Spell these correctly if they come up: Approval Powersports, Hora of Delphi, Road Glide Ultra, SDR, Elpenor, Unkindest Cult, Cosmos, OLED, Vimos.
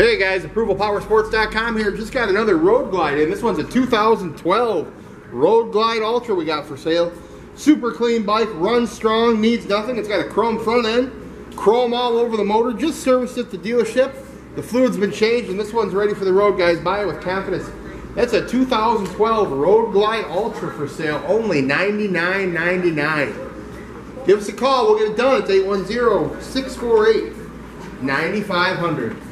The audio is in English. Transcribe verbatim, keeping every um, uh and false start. Hey guys, approval power sports dot com here. Just got another Road Glide in. This one's a two thousand twelve Road Glide Ultra we got for sale. Super clean bike, runs strong, needs nothing. It's got a chrome front end, chrome all over the motor. Just serviced at the dealership. The fluid's been changed and this one's ready for the road, guys. Buy it with confidence. That's a two thousand twelve Road Glide Ultra for sale. Only ninety-nine ninety-nine. Give us a call. We'll get it done. It's eight one zero, six four eight, nine five hundred.